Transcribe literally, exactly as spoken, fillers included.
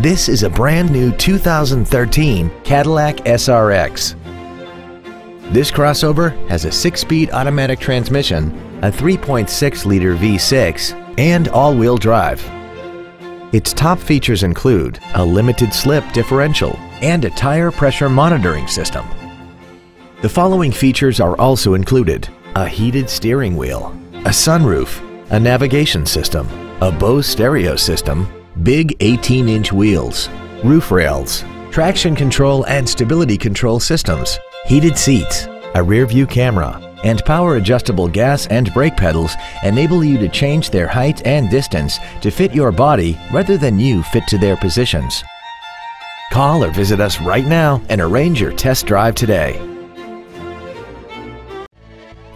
This is a brand new two thousand thirteen Cadillac S R X. This crossover has a six-speed automatic transmission, a three point six liter V six, and all-wheel drive. Its top features include a limited slip differential and a tire pressure monitoring system. The following features are also included: a heated steering wheel, a sunroof, a navigation system, a Bose stereo system, big eighteen inch wheels, roof rails, traction control and stability control systems, heated seats, a rear view camera, and power adjustable gas and brake pedals enable you to change their height and distance to fit your body rather than you fit to their positions. Call or visit us right now and arrange your test drive today.